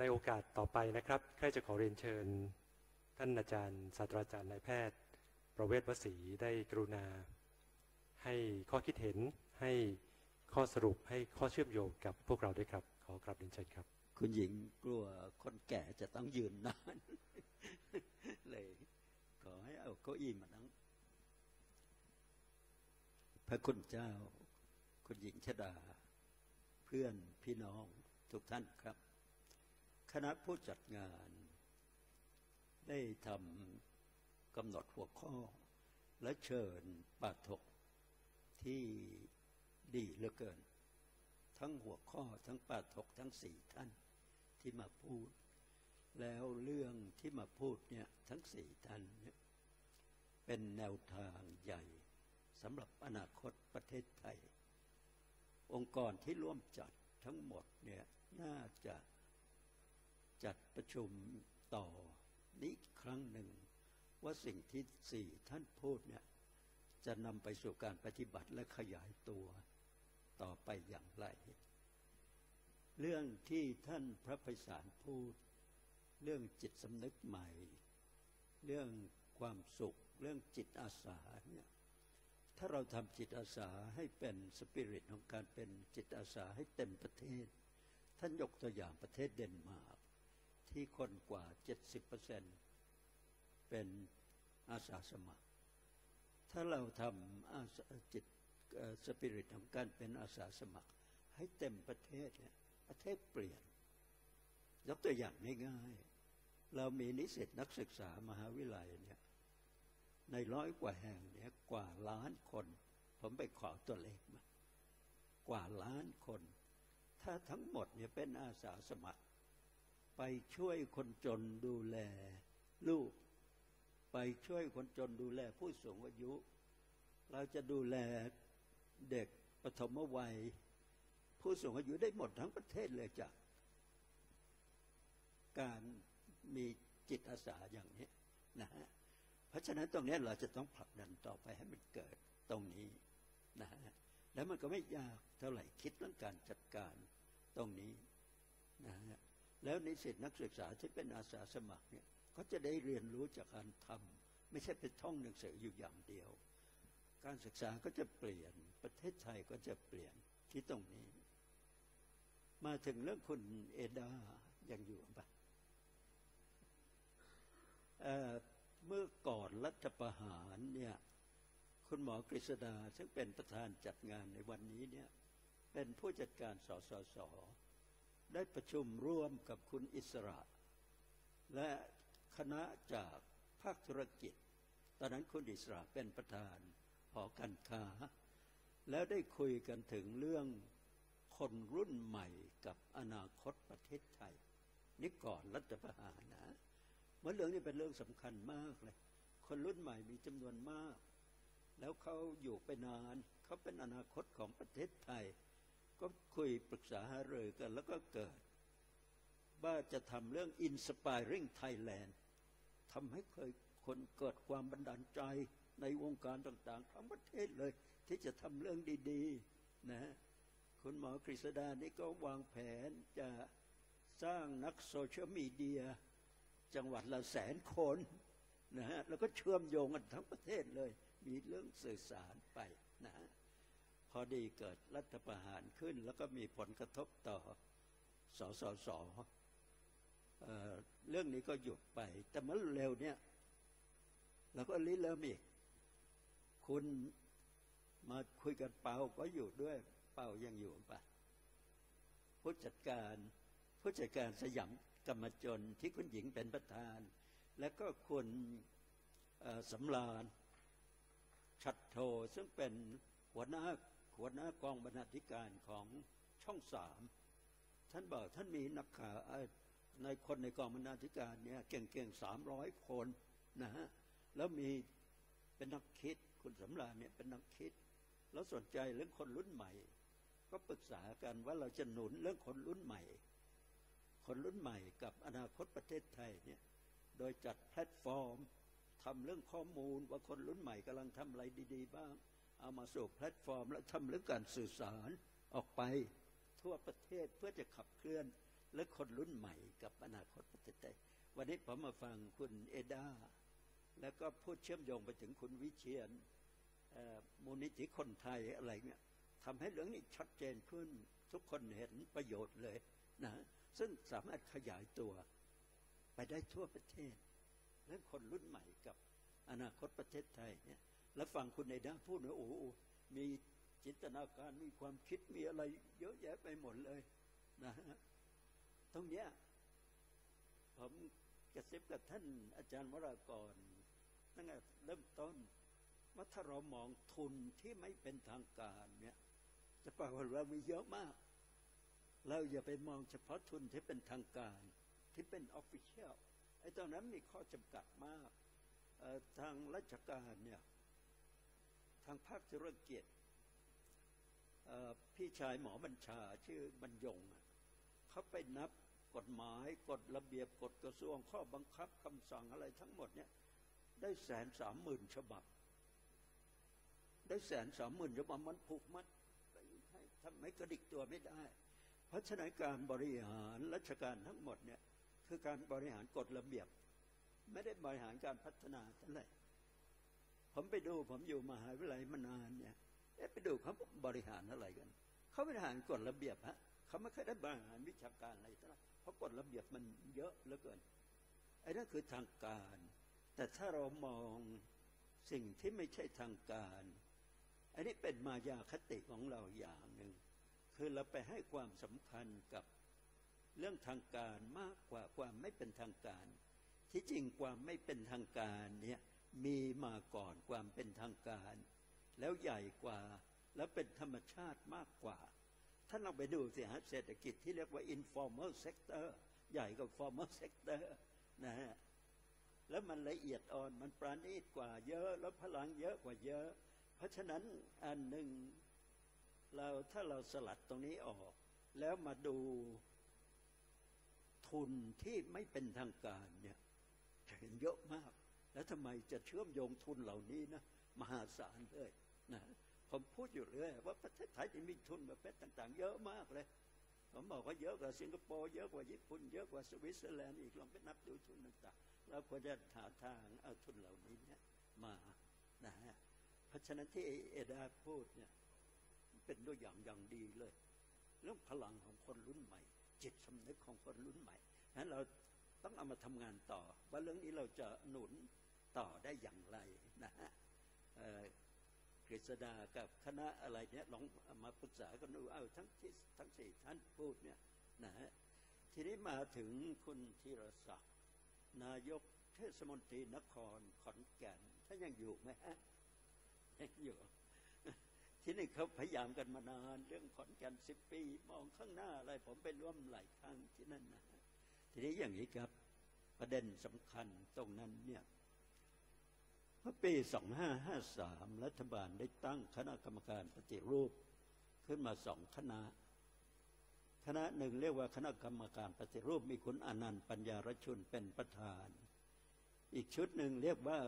ในโอกาสต่อไปนะครับใครจะขอเรียนเชิญท่านอาจารย์ศาสตราจารย์นายแพทย์ประเวศวสีได้กรุณาให้ข้อคิดเห็นให้ข้อสรุปให้ข้อเชื่อมโยงกับพวกเราด้วยครับขอกราบเรียนเชิญครับคุณหญิงกลัวคนแก่จะต้องยืนนานเลยขอให้เอาเก้าอี้มานั่งพระคุณเจ้าคุณหญิงชดาเพื่อนพี่น้องทุกท่านครับคณะผู้จัดงานได้ทำกำหนดหัวข้อและเชิญปาฐกที่ดีเหลือเกินทั้งหัวข้อทั้งปาฐกทั้งสี่ท่านที่มาพูดแล้วเรื่องที่มาพูดเนี่ยทั้งสี่ท่านเนี่ยเป็นแนวทางใหญ่สำหรับอนาคตประเทศไทยองค์กรที่ร่วมจัดทั้งหมดเนี่ยน่าจะจัดประชุมต่อนี้ครั้งหนึ่งว่าสิ่งที่สี่ท่านพูดเนี่ยจะนำไปสู่การปฏิบัติและขยายตัวต่อไปอย่างไรเรื่องที่ท่านพระไพศาลพูดเรื่องจิตสำนึกใหม่เรื่องความสุขเรื่องจิตอาสาเนี่ยถ้าเราทำจิตอาสาให้เป็นสปิริตของการเป็นจิตอาสาให้เต็มประเทศท่านยกตัวอย่างประเทศเดนมาร์กที่คนกว่า 70% เป็นอาสาสมัครถ้าเราทำจิตสปิริตของการเป็นอาสาสมัครให้เต็มประเทศเนี่ยประเทศเปลี่ยนยกตัวอย่างง่ายๆเรามีนิสิตนักศึกษามหาวิทยาลัยเนี่ยใน100 กว่าแห่งเนี่ยกว่าล้านคนผมไปขอตัวเลขมากว่าล้านคนถ้าทั้งหมดเนี่ยเป็นอาสาสมัครไปช่วยคนจนดูแลลูกไปช่วยคนจนดูแลผู้สูงอายุเราจะดูแลเด็กปฐมวัยผู้สูงอายุได้หมดทั้งประเทศเลยจากการมีจิตอาสาอย่างนี้นะฮะเพราะฉะนั้นตรงนี้เราจะต้องผลักดันต่อไปให้มันเกิดตรงนี้นะฮะแล้วมันก็ไม่ยากเท่าไหร่คิดเรื่องการจัดการตรงนี้นะฮะแล้วนิสิตนักศึกษาที่เป็นอาสาสมัครเนี่ยเขาจะได้เรียนรู้จากการทำไม่ใช่ไปท่องหนังสืออยู่อย่างเดียวการศึกษาก็จะเปลี่ยนประเทศไทยก็จะเปลี่ยนที่ตรงนี้มาถึงเรื่องคุณเอดายังอยู่ป่ะเมื่อก่อนรัฐประหารเนี่ยคุณหมอกฤษดาซึ่งเป็นประธานจัดงานในวันนี้เนี่ยเป็นผู้จัดการสสสได้ประชุมร่วมกับคุณอิสระและคณะจากภาคธุรกิจตอนนั้นคุณอิสระเป็นประธานหอการค้าแล้วได้คุยกันถึงเรื่องคนรุ่นใหม่กับอนาคตประเทศไทยนี่ก่อนรัฐประหารนะมันเรื่องนี้เป็นเรื่องสำคัญมากเลยคนรุ่นใหม่มีจำนวนมากแล้วเขาอยู่ไปนานเขาเป็นอนาคตของประเทศไทยก็คุยปรึกษาหารือกันแล้วก็เกิดว่าจะทำเรื่อง Inspiring Thailand ทำให้เคยคนเกิดความบันดาลใจในวงการต่างๆทั้งประเทศเลยที่จะทำเรื่องดีๆนะคุณหมอกฤษดานี่ก็วางแผนจะสร้างนักโซเชียลมีเดียจังหวัดละ100,000 คนนะฮะแล้วก็เชื่อมโยงกันทั้งประเทศเลยมีเรื่องสื่อสารไปนะพอดีเกิดรัฐประหารขึ้นแล้วก็มีผลกระทบต่อสสส.เรื่องนี้ก็หยุดไปแต่เมื่อเร็วเนี่ยเราก็ริเริ่มอีกคุณมาคุยกันเปาก็อยู่ด้วยเปายังอยู่ป่ะผู้จัดการสยามกรรมจนที่คุณหญิงเป็นประธานและก็คุณสำราญชัดโทซึ่งเป็นหัวหน้า กองบรรณาธิการของช่อง3ท่านบอกท่านมีนักข่าวในคนในกองบรรณาธิการเนี่ยเก่งๆ300 คนนะฮะแล้วมีเป็นนักคิดคุณสำราญเนี่ยเป็นนักคิดแล้วสนใจเรื่องคนรุ่นใหม่ก็ปรึกษากันว่าเราจะหนุนเรื่องคนรุ่นใหม่กับอนาคตประเทศไทยเนี่ยโดยจัดแพลตฟอร์มทำเรื่องข้อมูลว่าคนรุ่นใหม่กำลังทำอะไรดีๆบ้างเอามาสู่แพลตฟอร์มและทำเรื่องการสื่อสารออกไปทั่วประเทศเพื่อจะขับเคลื่อน และคนรุ่นใหม่กับอนาคตประเทศไทยวันนี้ผมมาฟังคุณเอดาแล้วก็พูดเชื่อมโยงไปถึงคุณวิเชียรมูลนิธิคนไทยอะไรเนี่ยทำให้เรื่องนี้ชัดเจนขึ้นทุกคนเห็นประโยชน์เลยนะซึ่งสามารถขยายตัวไปได้ทั่วประเทศและคนรุ่นใหม่กับอนาคตประเทศไทยเนี่ยแล้วฟังคุณเอดาพูดเนี่ยโอ้มีจินตนาการมีความคิดมีอะไรเยอะแยะไปหมดเลยนะตรงเนี้ยผมกระซิบกับท่านอาจารย์วรากรตั้งแต่เริ่มต้นว่าถ้าเรามองทุนที่ไม่เป็นทางการเนี่ยจะปรากฏว่ามีเยอะมากเราอย่าไปมองเฉพาะทุนที่เป็นทางการที่เป็นออฟฟิเชียลไอ้ตอนนั้นมีข้อจำกัดมากทางราชการเนี่ยทางภาคธุรกิจพี่ชายหมอบัญชาชื่อบรรยงเขาไปนับกฎหมายกฎระเบียบกฎกระทรวงข้อบังคับคำสั่งอะไรทั้งหมดเนี่ยได้130,000ฉบับได้130,000ฉบับมันผูกมัดทำให้กระดิกตัวไม่ได้เพราะฉะนั้นการบริหารราชการทั้งหมดเนี่ยคือการบริหารกฎระเบียบไม่ได้บริหารการพัฒนาเท่าไหร่ผมไปดูผมอยู่มหาวิทยาลัยมานานเนี่ยไปดูเขาบริหารอะไรกันเขาบริหารกฎระเบียบฮะเขาไม่เคยได้บริหารวิชาการอะไรเท่าไหร่เพราะกฎระเบียบมันเยอะเหลือเกินไอ้นั่นคือทางการแต่ถ้าเรามองสิ่งที่ไม่ใช่ทางการอันนี้เป็นมายาคติของเราอย่างหนึ่งคือเราไปให้ความสำคัญกับเรื่องทางการมากกว่าความไม่เป็นทางการที่จริงความไม่เป็นทางการเนี่ยมีมาก่อนความเป็นทางการแล้วใหญ่กว่าแล้วเป็นธรรมชาติมากกว่าถ้าเราไปดูสิฮะเศรษฐกิจที่เรียกว่า informal sector ใหญ่กว่า formal sector นะฮะแล้วมันละเอียดอ่อนมันประณีตกว่าเยอะแล้วพลังเยอะกว่าเยอะเพราะฉะนั้นอันหนึ่งเราถ้าเราสลัดตรงนี้ออกแล้วมาดูทุนที่ไม่เป็นทางการเนี่ยจะเห็นเยอะมากแล้วทำไมจะเชื่อมโยงทุนเหล่านี้นะมหาศาลเลยนะผมพูดอยู่เรื่อยว่าประเทศไทยมีทุนประเภทต่างๆเยอะมากเลยผมบอกว่าเยอะกว่าสิงคโปร์เยอะกว่าญี่ปุ่นเยอะกว่าสวิตเซอร์แลนด์อีกลองไปนับดูทุนต่างๆเราควรจะหาทางเอาทุนเหล่านี้เนี่ยมานะฮะเพราะฉะนั้นที่เอดาพูดเนี่ยเป็นตัวอย่างอย่างดีเลยเรื่องพลังของคนรุ่นใหม่จิตสำนึกของคนรุ่นใหม่นั้นเราต้องเอามาทำงานต่อว่าเรื่องนี้เราจะหนุนต่อได้อย่างไรนะฮะกฤษดากับคณะอะไรเนี่ยลองมาปรึกษากันดูเอาทั้งสี่ท่านพูดเนี่ยนะฮะทีนี้มาถึงคุณธีรศักดิ์นายกเทศมนตรีนครขอนแก่นท่านยังอยู่ไหมฮะยังอยู่ที่นี่เขาพยายามกันมานานเรื่องขอนแก่น10 ปีมองข้างหน้าอะไรผมไปร่วมหลายครั้งที่นั่นนะทีนี้อย่างนี้ครับประเด็นสำคัญตรงนั้นเนี่ยเมื่อปี 2553 รัฐบาลได้ตั้งคณะกรรมการปฏิรูปขึ้นมา2 คณะคณะหนึ่งเรียกว่าคณะกรรมการปฏิรูปมีคุณอนันต์ปัญญารชุนเป็นประธานอีกชุดหนึ่งเรียกว่า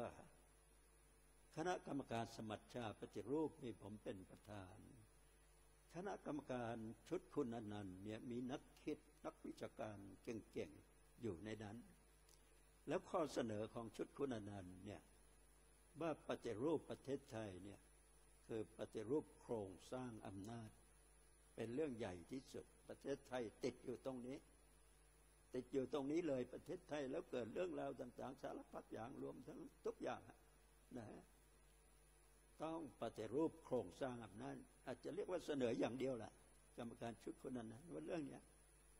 คณะกรรมการสมัชชาปฏิรูปมีผมเป็นประธานคณะกรรมการชุดคุณอนันต์เนี่ยมีนักคิดนักวิชาการเก่งๆอยู่ในนั้นแล้วข้อเสนอของชุดคุณอนันต์เนี่ยว่าปฏิรูปประเทศไทยเนี่ยคือปฏิรูปโครงสร้างอำนาจเป็นเรื่องใหญ่ที่สุดประเทศไทยติดอยู่ตรงนี้ติดอยู่ตรงนี้เลยประเทศไทยแล้วเกิดเรื่องราวต่างๆสารพัดอย่างรวมทั้งทุกอย่างนะต้องปฏิรูปโครงสร้างอำนาจอาจจะเรียกว่าเสนออย่างเดียวแหละกรรมการชุดคนนั้นว่าเรื่องนี้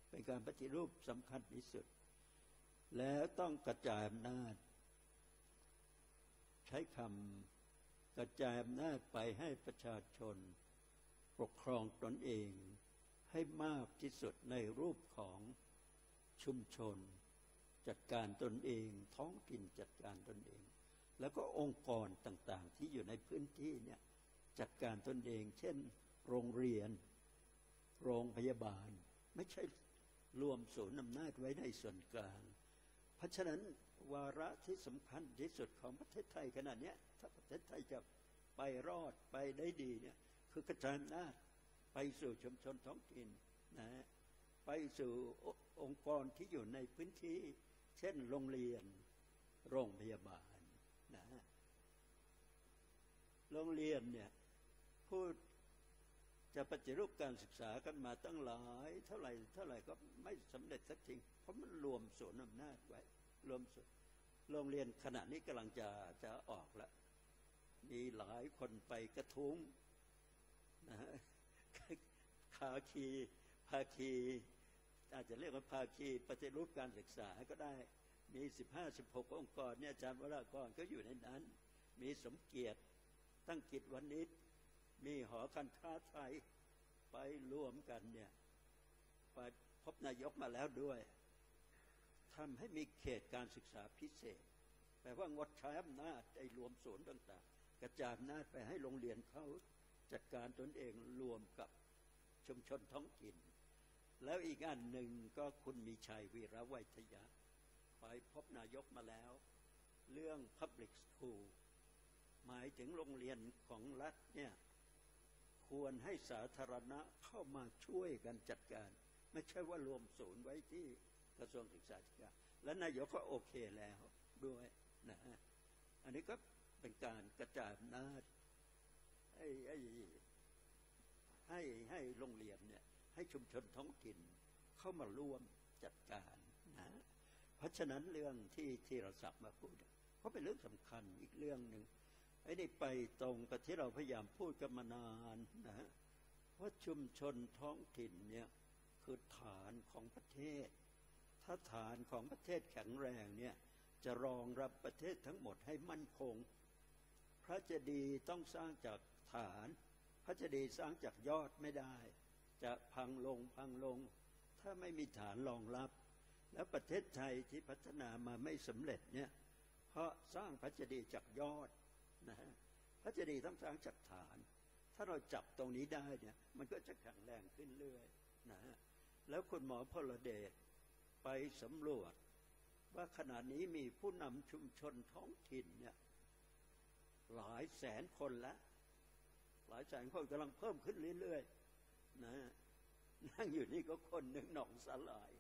เป็นการปฏิรูปสำคัญที่สุดแล้วต้องกระจายอำนาจใช้คำกระจายอำนาจไปให้ประชาชนปกครองตนเองให้มากที่สุดในรูปของชุมชนจัดการตนเองท้องถิ่นจัดการตนเองแล้วก็องค์กรต่างๆที่อยู่ในพื้นที่เนี่ยจัดการตนเองเช่นโรงเรียนโรงพยาบาลไม่ใช่รวมศูนย์อำนาจไว้ในส่วนกลางเพราะฉะนั้นวาระที่สำคัญที่สุดของประเทศไทยขนาดนี้ถ้าประเทศไทยจะไปรอดไปได้ดีเนี่ยคือกระจายอำนาจไปสู่ชุมชนท้องถิ่นนะไป ไปสู่องค์กรที่อยู่ในพื้นที่เช่นโรงเรียนโรงพยาบาลนะโรงเรียนเนี่ยพูดจะปฏิรูปการศึกษากันมาตั้งหลายเท่าไหร่ก็ไม่สำเร็จสักทีเพราะมันรวมส่วนอำนาจไว้รวมส่วนโรงเรียนขณะนี้กำลังจะออกแล้วมีหลายคนไปกระทุ้งนะภาคีอาจจะเรียกว่าภาคีปฏิรูปการศึกษาก็ได้มี15-16องค์กรเนี่ยอาจารย์วรากรก็อยู่ในนั้นมีสมเกียรติตั้งกิจวันนี้มีหอการค้าไทยไปร่วมกันเนี่ยไปพบนายกมาแล้วด้วยทำให้มีเขตการศึกษาพิเศษแปลว่างดใช้อำนาจไอ้รวมศูนย์ต่างๆกระจายอำนาจไปให้โรงเรียนเขาจัดการตนเองรวมกับชุมชนท้องถิ่นแล้วอีกอันหนึ่งก็คุณมีชัยวีระไวทยะไปพบนายกมาแล้วเรื่อง Public School หมายถึงโรงเรียนของรัฐเนี่ยควรให้สาธารณะเข้ามาช่วยกันจัดการไม่ใช่ว่ารวมศูนย์ไว้ที่กระทรวงศึกษาธิการและนายกก็โอเคแล้วด้วยนะอันนี้ก็เป็นการกระจายอำนาจให้โรงเรียนเนี่ยให้ชุมชนท้องถิ่นเข้ามาร่วมจัดการนะเพราะฉะนั้นเรื่องที่เราสับมาพูดก็เป็นเรื่องสำคัญอีกเรื่องหนึ่งไอ้นี่ไปตรงกับที่เราพยายามพูดกันมานานนะฮะว่าชุมชนท้องถิ่นเนี่ยคือฐานของประเทศถ้าฐานของประเทศแข็งแรงเนี่ยจะรองรับประเทศทั้งหมดให้มั่นคงพระเจดีย์ต้องสร้างจากฐานพระเจดีย์สร้างจากยอดไม่ได้จะพังลงถ้าไม่มีฐานรองรับแล้วประเทศไทยที่พัฒนามาไม่สำเร็จเนี่ยเพราะสร้างพระเจดีย์จากยอดนะฮะพระเจดีย์ต้องสร้างจากฐานถ้าเราจับตรงนี้ได้เนี่ยมันก็จะแข็งแรงขึ้นเรื่อยนะฮะแล้วคุณหมอพลเดชไปสำรวจว่าขณะนี้มีผู้นำชุมชนท้องถิ่นเนี่ยหลายแสนคนละหลายแสนคนกำลังเพิ่มขึ้นเรื่อยๆนะนั่งอยู่นี่ก็คนหนึ่งหนองสาหร่าย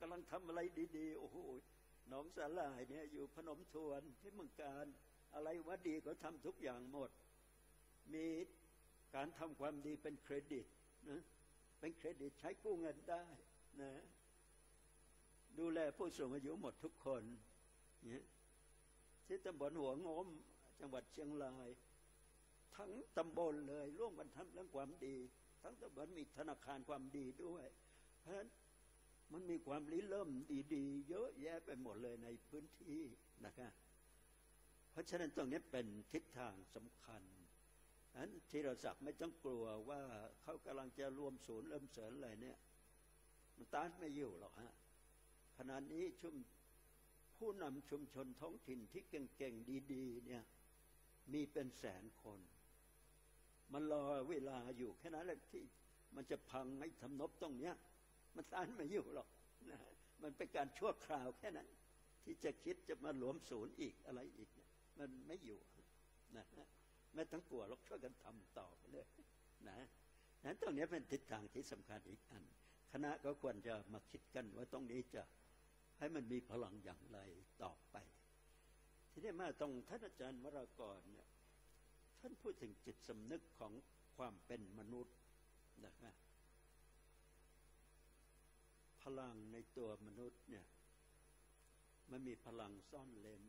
กำลังทำอะไรดีๆโอ้โหหนองสาหร่ายเนี่ยอยู่พนมทวนที่เมืองการอะไรว่าดีก็ทำทุกอย่างหมดมีการทำความดีเป็นเครดิตนะเป็นเครดิตใช้กู้เงินได้นะดูแลผู้สูงอายุหมดทุกคนเนี่ยที่ตำบลหัวงมจังหวัดเชียงรายทั้งตำบลเลยร่วมกันทำเรื่องความดีทั้งตำบลมีธนาคารความดีด้วยเพราะฉะนั้นมันมีความริเริ่มดีๆเยอะแยะไปหมดเลยในพื้นที่นะคะเพราะฉะนั้นตรงนี้เป็นทิศทางสำคัญอันที่เราสักไม่ต้องกลัวว่าเขากำลังจะรวมศูนย์เริ่มเสริมอะไรเนี่ยมันต้านไม่อยู่หรอกฮะขณะนี้ผู้นำชุมชนท้องถิ่นที่เก่งๆดีๆเนี่ยมีเป็นแสนคนมันรอเวลาอยู่แค่นั้นแหละที่มันจะพังให้ทำนบตรงเนี้ยมันต้านไม่อยู่หรอกนะมันเป็นการชั่วคราวแค่นั้นที่จะคิดจะมารวมศูนย์อีกอะไรอีกเนี่ยมันไม่อยู่นะฮะไม่ต้องกลัวเราช่วยกันทำต่อไปเลยนะนั้นตรงนี้เป็นทิศทางที่สำคัญอีกอันคณะก็ควรจะมาคิดกันว่าตรงนี้จะให้มันมีพลังอย่างไรต่อไปที่ได้มาตรงท่านอาจารย์วรากรเนี่ยท่านพูดถึงจิตสำนึกของความเป็นมนุษย์นะครับพลังในตัวมนุษย์เนี่ยมันมีพลังซ่อนเร้น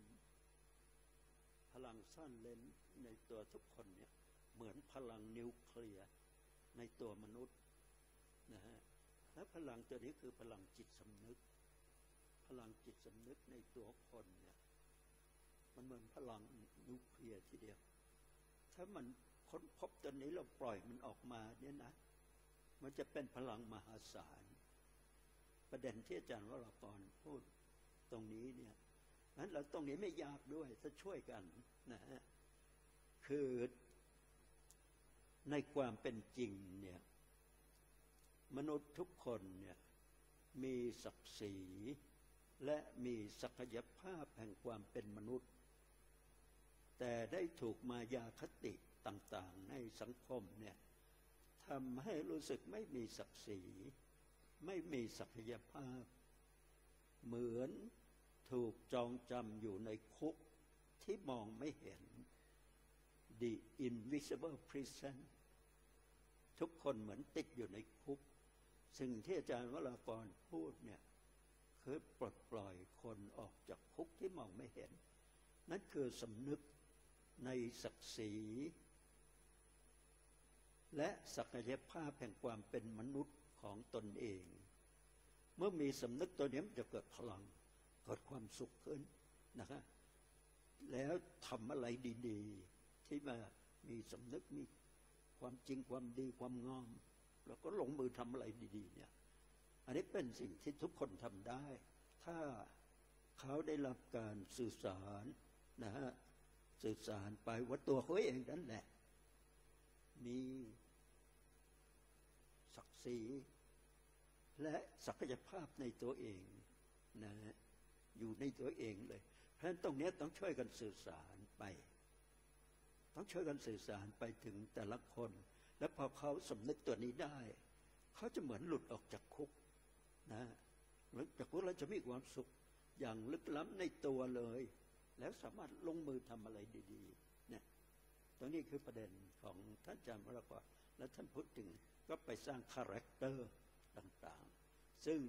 พลังซ่อนเร้นในตัวทุกคนเนี่ยเหมือนพลังนิวเคลียร์ในตัวมนุษย์นะฮะและพลังตัวนี้คือพลังจิตสำนึกพลังจิตสำนึกในตัวคนเนี่ยมันเหมือนพลังนิวเคลียร์ทีเดียวถ้ามันค้นพบตัวนี้เราปล่อยมันออกมาเนี่ยนะมันจะเป็นพลังมหาศาลประเด็นที่อาจารย์วรากรพูดตรงนี้เนี่ยนั้นเราตรงนี้ไม่ยากด้วยถ้าช่วยกันนะฮะคือในความเป็นจริงเนี่ยมนุษย์ทุกคนเนี่ยมีศักดิ์ศรีและมีศักยภาพแห่งความเป็นมนุษย์แต่ได้ถูกมายาคติต่างๆในสังคมเนี่ยทำให้รู้สึกไม่มีศักดิ์ศรี ไม่มีศักยภาพเหมือนถูกจองจำอยู่ในคุกที่มองไม่เห็น The Invisible Prison ทุกคนเหมือนติดอยู่ในคุกสิ่งที่อาจารย์วรากรพูดเนี่ยคือปลดปล่อยคนออกจากคุกที่มองไม่เห็นนั่นคือสำนึกในศักดิ์ศรีและศักยภาพแห่งความเป็นมนุษย์ของตนเองเมื่อมีสำนึกตัวนี้มันจะเกิดพลังเกิดความสุขขึ้นนะคะแล้วทำอะไรดีๆที่มามีสำนึกมีความจริงความดีความงามแล้วก็ลงมือทำอะไรดีๆเนี่ยอันนี้เป็นสิ่งที่ทุกคนทำได้ถ้าเขาได้รับการสื่อสารนะฮะสื่อสารไปว่าตัวเขาเองนั่นแหละมีศักดิ์ศรีและศักยภาพในตัวเองนะฮะอยู่ในตัวเองเลยเพราะฉะนั้นตรงนี้ต้องช่วยกันสื่อสารไปต้องช่วยกันสื่อสารไปถึงแต่ละคนและพอเขาสำนึกตัวนี้ได้เขาจะเหมือนหลุดออกจากคุกนะหลังจากคุกแล้วจะมีความสุขอย่างลึกล้ำในตัวเลยแล้วสามารถลงมือทำอะไรดีๆเนี่ยตรงนี้คือประเด็นของท่านอาจารย์วรากรและท่านพูดถึงก็ไปสร้างคาแรคเตอร์ต่างๆซึ่ง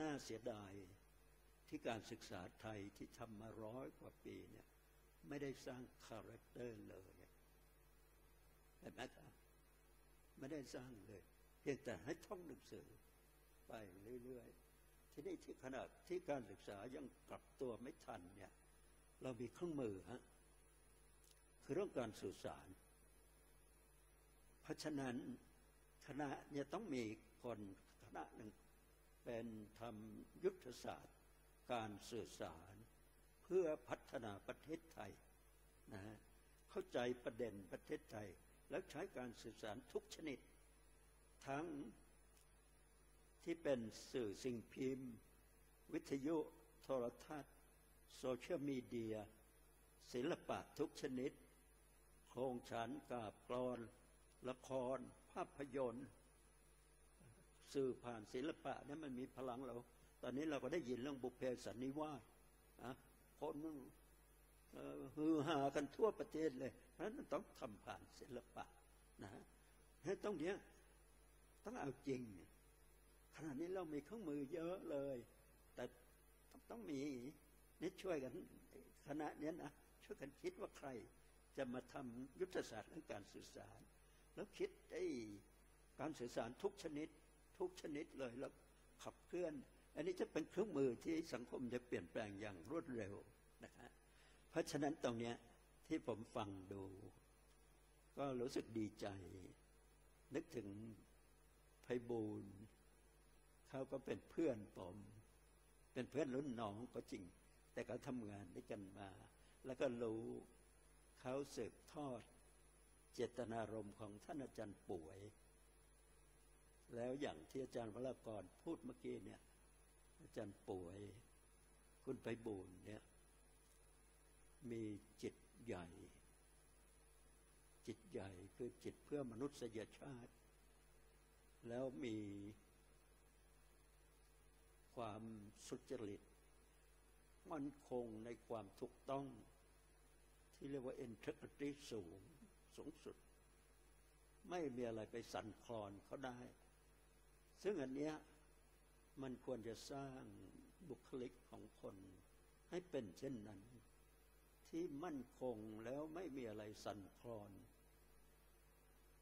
น่าเสียดายที่การศึกษาไทยที่ทำมา100 กว่าปีเนี่ยไม่ได้สร้างคาแรคเตอร์เลยแต่แม้แต่ไม่ได้สร้างเลยเพียงแต่ให้ท่องหนังสือไปเรื่อยๆที่นี่ที่ขณะที่การศึกษายังกลับตัวไม่ทันเนี่ยเรามีเครื่องมือฮะคือเรื่องการสื่อสารเพราะฉะนั้นคณะเนี่ยต้องมีคนคณะหนึ่งเป็นทำยุทธศาสตร์การสื่อสารเพื่อพัฒนาประเทศไทยนะฮะเข้าใจประเด็นประเทศไทยแล้วใช้การสื่อสารทุกชนิดทั้งที่เป็นสื่อสิ่งพิมพ์วิทยุโทรทัศน์โซเชียลมีเดียศิลปะทุกชนิดโครงฉันท์กาพย์กลอนละครภาพยนตร์สื่อผ่านศิลปะนั้นมันมีพลังเราตอนนี้เราก็ได้ยินเรื่องบุพเพสันนิวาสนะคนฮือฮากันทั่วประเทศเลยเพราะฉะนั้นต้องทำผ่านศิลปะนะฮะตรงนี้ต้องเอาจริงขณะนี้เรามีเครื่องมือเยอะเลยแต่ต้องมีนี่ช่วยกันคณะนี้นะช่วยกันคิดว่าใครจะมาทำยุทธศาสตร์เรื่องการสื่อสารแล้วคิดไอ้การสื่อสารทุกชนิดเลยแล้วขับเคลื่อนอันนี้จะเป็นเครื่องมือที่สังคมจะเปลี่ยนแปลงอย่างรวดเร็วนะฮะเพราะฉะนั้นตรงเนี้ยที่ผมฟังดูก็รู้สึกดีใจนึกถึงไพบูลย์เขาก็เป็นเพื่อนผมเป็นเพื่อนรุ่นน้องก็จริงแต่เขาทำงานด้วยกันมาแล้วก็รู้เขาสืบทอดเจตนารมณ์ของท่านอาจารย์ป่วยแล้วอย่างที่อาจารย์วรากรพูดเมื่อกี้เนี่ยอาจารย์ป่วยคุณไพบูลย์เนี่ยมีจิตใหญ่จิตใหญ่คือจิตเพื่อมนุษยชาติแล้วมีความสุจริตมั่นคงในความถูกต้องที่เรียกว่า integrity สูงสุดไม่มีอะไรไปสั่นคลอนเขาได้ซึ่งอันเนี้ยมันควรจะสร้างบุคลิกของคนให้เป็นเช่นนั้นที่มั่นคงแล้วไม่มีอะไรสั่นคลอน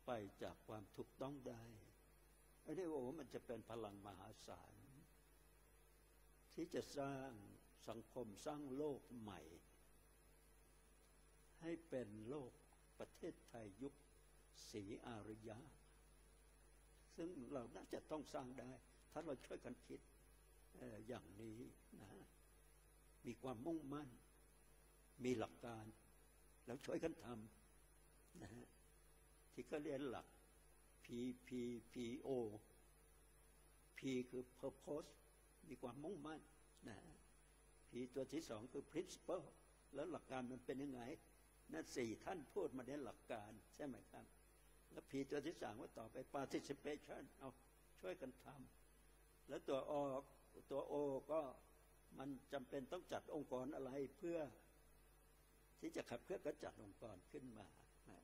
ไปจากความถูกต้องได้ไอ้นี่โอ้มันจะเป็นพลังมหาศาลที่จะสร้างสังคมสร้างโลกใหม่ให้เป็นโลกประเทศไทยยุคศรีอารยะซึ่งเราน่าจะต้องสร้างได้ถ้าเราช่วยกันคิดอย่างนี้นะมีความมุ่งมั่นมีหลักการแล้วช่วยกันทำนะฮะที่เขาเรียนหลัก PPPO P คือ Purpose มีความมุ่งมั่นนะฮะ P ตัวที่สองคือ Principle แล้วหลักการมันเป็นยังไงนั่น4 ท่านพูดมาในหลักการใช่ไหมครับแล้ว P ตัวที่สามว่าต่อไป Participation เอาช่วยกันทำ แล้วตัว O ก็มันจำเป็นต้องจัดองค์กรอะไรเพื่อที่จะขับเคลื่อนก็จัดองค์กรขึ้นมานะ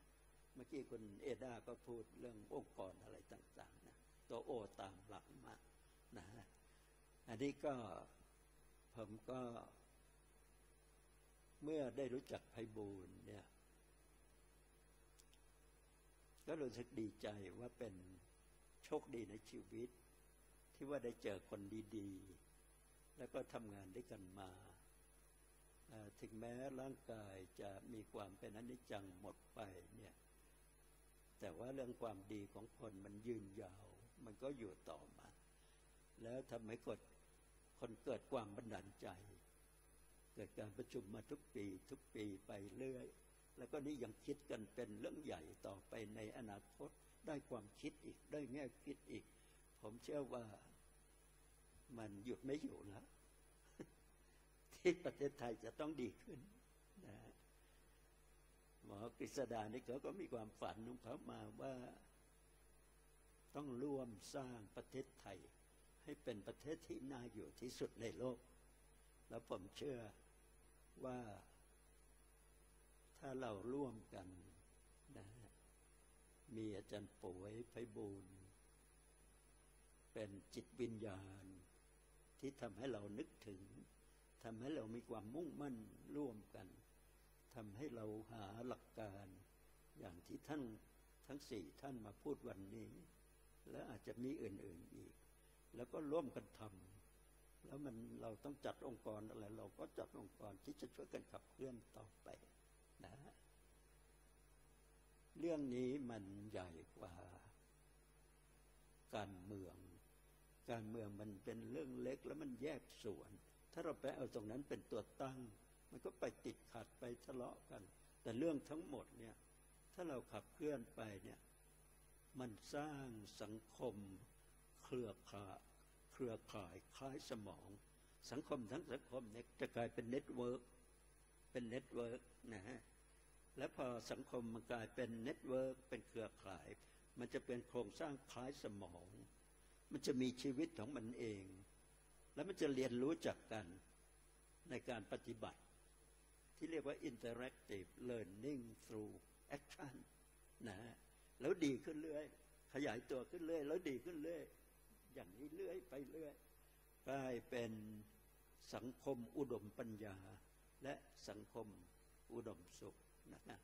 เมื่อกี้คุณเอดาก็พูดเรื่ององค์กรอะไรต่างๆนะตัว O ตามหลักมานะอันนี้ก็ผมก็เมื่อได้รู้จักไพบูลย์เนี่ยก็รู้สึกดีใจว่าเป็นโชคดีในชีวิตที่ว่าได้เจอคนดีๆแล้วก็ทำงานด้วยกันมาถึงแม้ร่างกายจะมีความเป็นอนิจจังหมดไปเนี่ยแต่ว่าเรื่องความดีของคนมันยืนยาวมันก็อยู่ต่อมาแล้วทำให้คนเกิดความบันดาลใจเกิดการประชุมมาทุกปีไปเรื่อยแล้วก็นี่ยังคิดกันเป็นเรื่องใหญ่ต่อไปในอนาคตได้ความคิดอีกได้แง่คิดอีกผมเชื่อว่ามันหยุดไม่อยู่แล้วที่ประเทศไทยจะต้องดีขึ้นนะหมอกฤษดานี่เขาก็มีความฝันของเขามาว่าต้องร่วมสร้างประเทศไทยให้เป็นประเทศที่น่าอยู่ที่สุดในโลกแล้วผมเชื่อว่าถ้าเราร่วมกันนะมีอาจารย์ป่วยไพบูลย์เป็นจิตวิญญาณที่ทำให้เรานึกถึงทำให้เรามีความมุ่งมั่นร่วมกันทำให้เราหาหลักการอย่างที่ท่านทั้งสี่ท่านมาพูดวันนี้และอาจจะมีอื่นๆอีกแล้วก็ร่วมกันทำแล้วมันเราต้องจัดองค์กรอะไรเราก็จัดองค์กรที่จะช่วยกันขับเคลื่อนต่อไปนะเรื่องนี้มันใหญ่กว่าการเมืองมันเป็นเรื่องเล็กแล้วมันแยกส่วนถ้าเราไปเอาตรงนั้นเป็นตัวตั้งมันก็ไปติดขัดไปทะเลาะกันแต่เรื่องทั้งหมดเนี่ยถ้าเราขับเคลื่อนไปเนี่ยมันสร้างสังคมเครือข่ายคล้ายสมองสังคมทั้งสังคมเนี่ยจะกลายเป็นเน็ตเวิร์กนะฮะและพอสังคมมันกลายเป็นเน็ตเวิร์กเป็นเครือข่ายมันจะเป็นโครงสร้างคล้ายสมองมันจะมีชีวิตของมันเองแล้วมันจะเรียนรู้จากกันในการปฏิบัติที่เรียกว่า interactive learning through action นะฮะแล้วดีขึ้นเรื่อยขยายตัวขึ้นเรื่อยแล้วดีขึ้นเรื่อยอย่างนี้เรื่อยไปเรื่อยกลายเป็นสังคมอุดมปัญญาและสังคมอุดมสุขนะ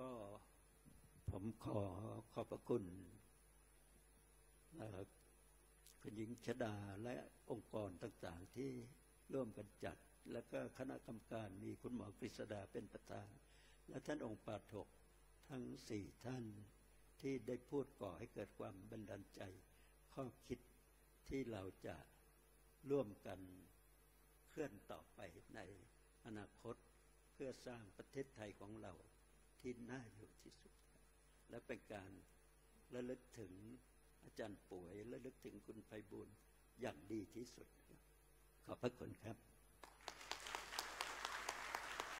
ก็ผมขอบพระคุณคุณหญิงชดาและองค์กรต่างๆที่ร่วมกันจัดแล้วก็คณะกรรมการมีคุณหมอกฤษดาเป็นประธานและท่านองค์ปาถกทั้งสี่ท่านที่ได้พูดก่อให้เกิดความบันดาลใจข้อคิดที่เราจะร่วมกันเคลื่อนต่อไปในอนาคตเพื่อสร้างประเทศไทยของเราที่น่าอยู่ที่สุดและเป็นการระลึกถึงอาจารย์ป่วยระลึกถึงคุณไพบูลย์อย่างดีที่สุดขอบพระคุณครับ